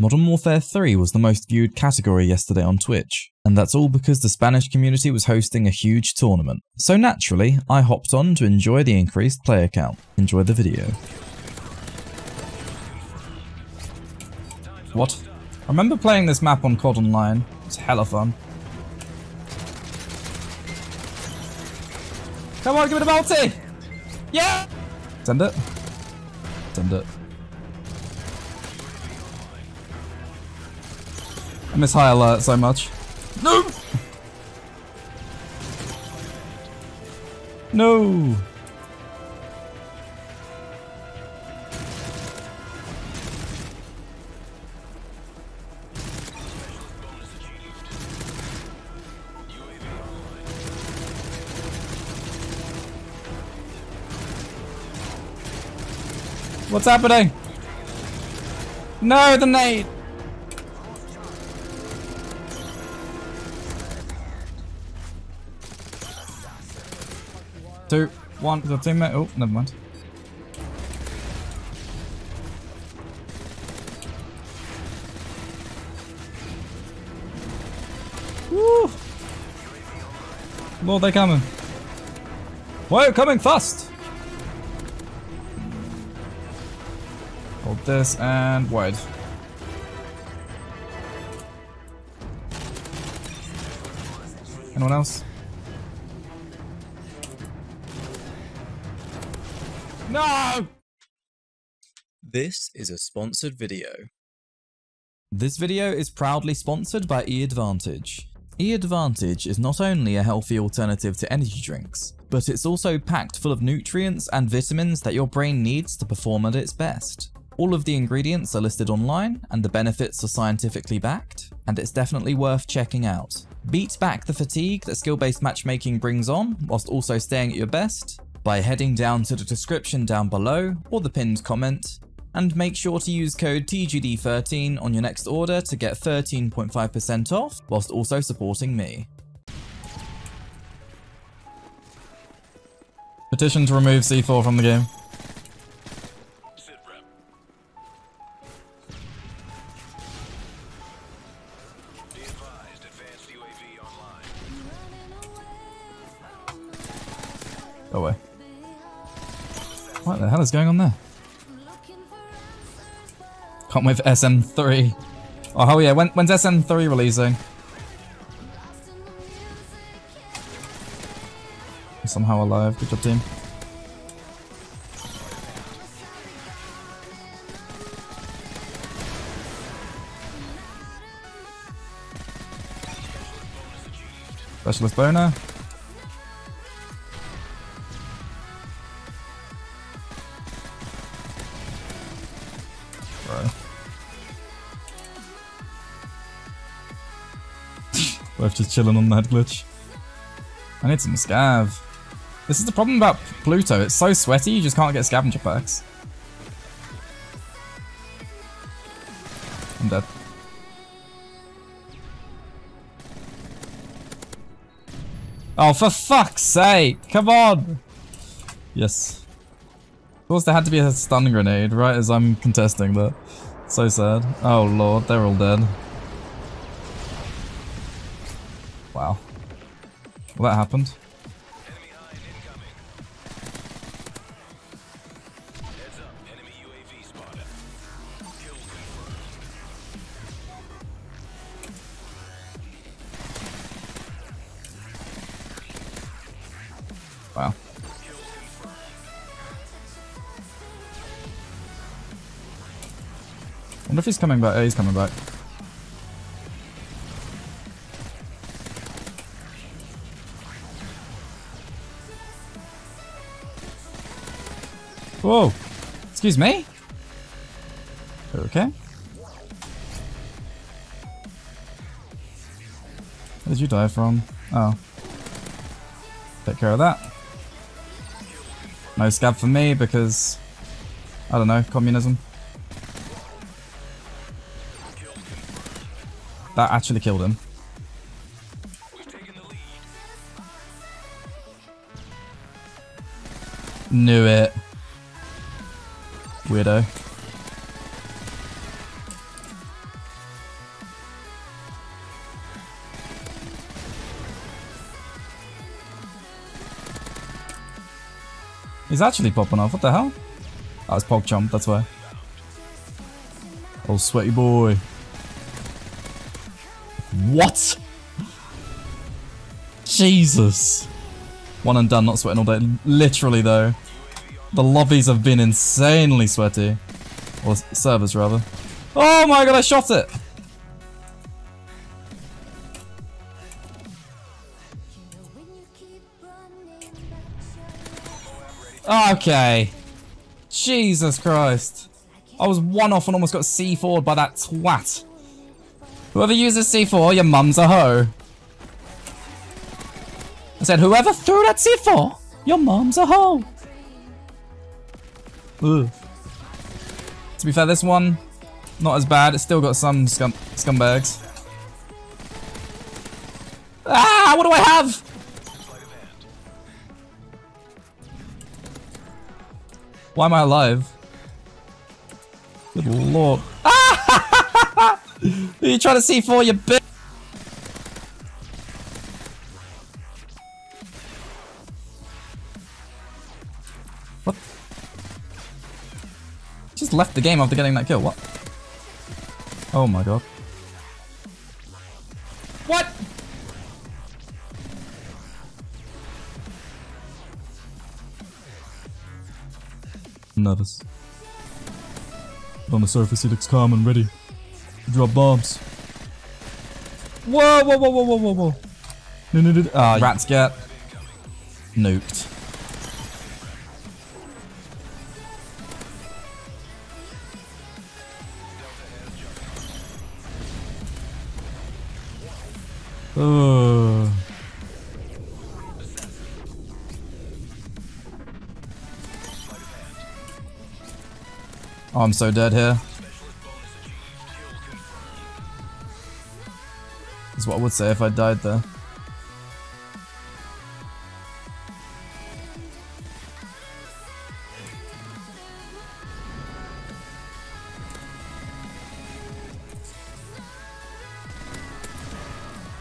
Modern Warfare 3 was the most viewed category yesterday on Twitch, and that's all because the Spanish community was hosting a huge tournament. So naturally, I hopped on to enjoy the increased player count. Enjoy the video. What? I remember playing this map on COD Online. It's hella fun. Come on, give it a multi! Yeah! Send it. Send it. I miss high alert so much. No! No! What's happening? No, the nade! Two, one, the teammate. Oh, never mind. Woo! Lord, they're coming. Whoa, coming fast! Hold this and wide. Anyone else? No! This is a sponsored video. This video is proudly sponsored by eAdvantage. eAdvantage is not only a healthy alternative to energy drinks, but it's also packed full of nutrients and vitamins that your brain needs to perform at its best. All of the ingredients are listed online, and the benefits are scientifically backed, and it's definitely worth checking out. Beat back the fatigue that skill-based matchmaking brings on, whilst also staying at your best, by heading down to the description down below or the pinned comment, and make sure to use code TGD13 on your next order to get 13.5% off whilst also supporting me. Petition to remove C4 from the game. Go away. What the hell is going on there? Can't wait for SM3. Oh hell yeah, when's SM3 releasing? I'm somehow alive, good job team. Specialist boner. Both just chilling on that glitch. I need some scav. This is the problem about Pluto. It's so sweaty, you just can't get scavenger packs. I'm dead. Oh, for fuck's sake! Come on! Yes. Of course, there had to be a stun grenade, right as I'm contesting that. So sad. Oh lord, they're all dead. Wow. Well, that happened. Enemy hide incoming. Heads up, enemy UAV spotted. Kill confirmed. Wow. Kill confirmed. Wonder if he's coming back. Oh, he's coming back. Whoa! Excuse me? Okay. Where did you die from? Oh. Take care of that. No scab for me because... I don't know, communism. That actually killed him. Knew it. Weirdo. He's actually popping off, what the hell? Oh, it's PogChomp, that's why. Oh, sweaty boy. What? Jesus. One and done, not sweating all day. Literally, though. The lobbies have been insanely sweaty. Or servers, rather. Oh my god, I shot it! Okay. Jesus Christ. I was one off and almost got C4'd by that twat. Whoever uses C4, your mum's a hoe. I said, whoever threw that C4, your mum's a hoe. Ugh. To be fair, this one, not as bad. It's still got some scumbags. Ah, what do I have? Why am I alive? Good lord. Ah! Who are you trying to see for, you bitch? What? Just left the game after getting that kill, what? Oh my god. What? I'm nervous. But on the surface, he looks calm and ready to drop bombs. Whoa, whoa, whoa, whoa, whoa, whoa, whoa. Ah, rats get nuked. Oh. Oh, I'm so dead here. That's what I would say if I died there.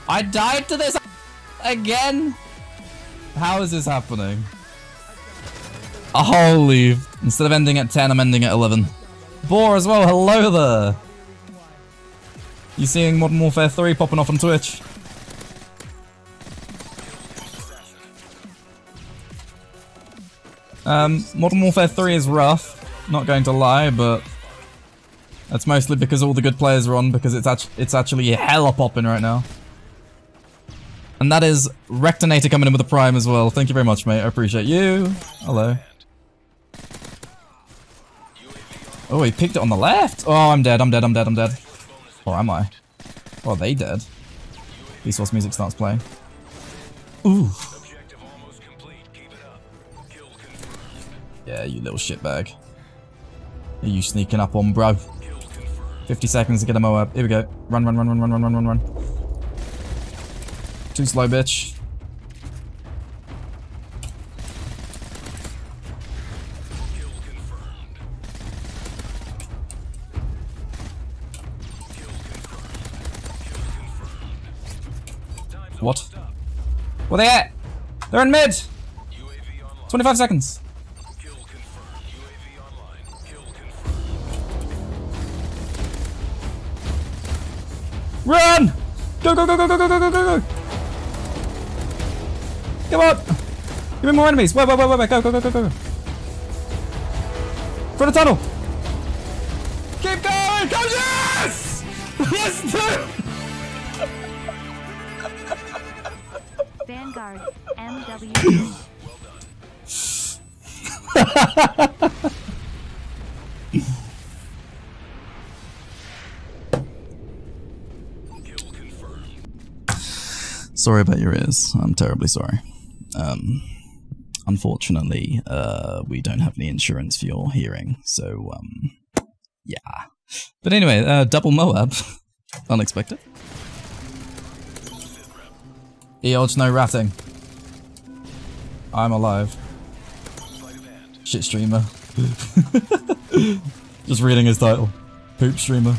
I died to this again? How is this happening? Holy. Instead of ending at 10, I'm ending at 11. Boar as well, hello there! You seeing Modern Warfare 3 popping off on Twitch? Modern Warfare 3 is rough, not going to lie, but that's mostly because all the good players are on, because it's actually hella popping right now. And that is Rectinator coming in with a prime as well. Thank you very much, mate, I appreciate you. Hello. Oh, he picked it on the left. Oh, I'm dead, I'm dead, I'm dead, I'm dead. Or am I? Oh, are they dead? Peace Force music starts playing. Ooh. Yeah, you little shitbag. Are you sneaking up on, bro? 50 seconds to get a MOAB. Here we go. Run, run, run, run, run, run, run, run, run. Too slow, bitch. What? Where they at? They're in mid! 25 seconds. Kill confirmed. UAV online. Kill confirmed. Run! Go, go, go, go, go, go, go, go, go, go! Come on! Give me more enemies! Wait, wait, wait, wait, wait, go, go, go, go, go! For the tunnel! Keep going! Go, yes! Yes, dude! Vanguard, MW. Sorry about your ears. I'm terribly sorry. Unfortunately, we don't have any insurance for your hearing, so yeah. But anyway, double MOAB. Unexpected. E-odds, no ratting. I'm alive. Shit streamer. Just reading his title. Poop streamer.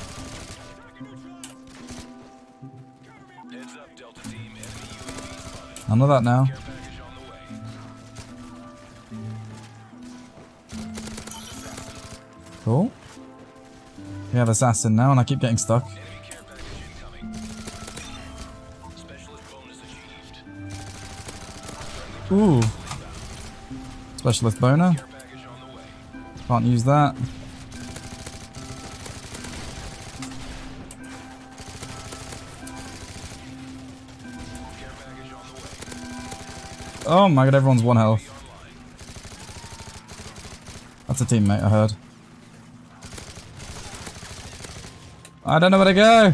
None of that now. have assassin now, and I keep getting stuck. Ooh. Specialist boner. Can't use that. Oh my god, everyone's one health. That's a teammate, I heard. I don't know where to go!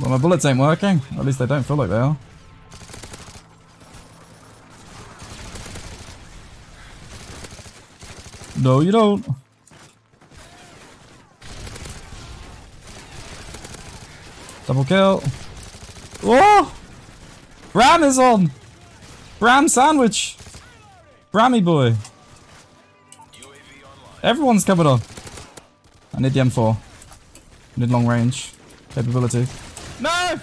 Well, my bullets ain't working. At least they don't feel like they are. No, you don't. Double kill. Whoa! Bram is on! Bram sandwich! Brammy boy! Everyone's covered on. I need the M4. I need long range capability. No!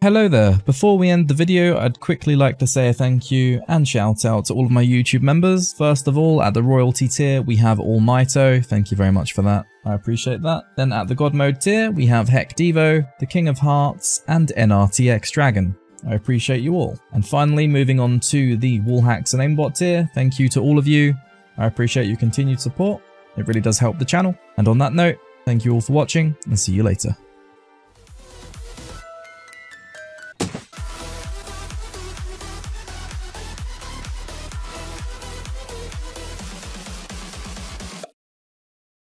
Hello there. Before we end the video, I'd quickly like to say a thank you and shout out to all of my YouTube members. First of all, at the royalty tier, we have All Mighto. Thank you very much for that. I appreciate that. Then at the God Mode tier, we have Heck Devo, the King of Hearts, and NRTX Dragon. I appreciate you all. And finally, moving on to the Wallhacks and Aimbot tier. Thank you to all of you. I appreciate your continued support. It really does help the channel. And on that note, thank you all for watching and see you later.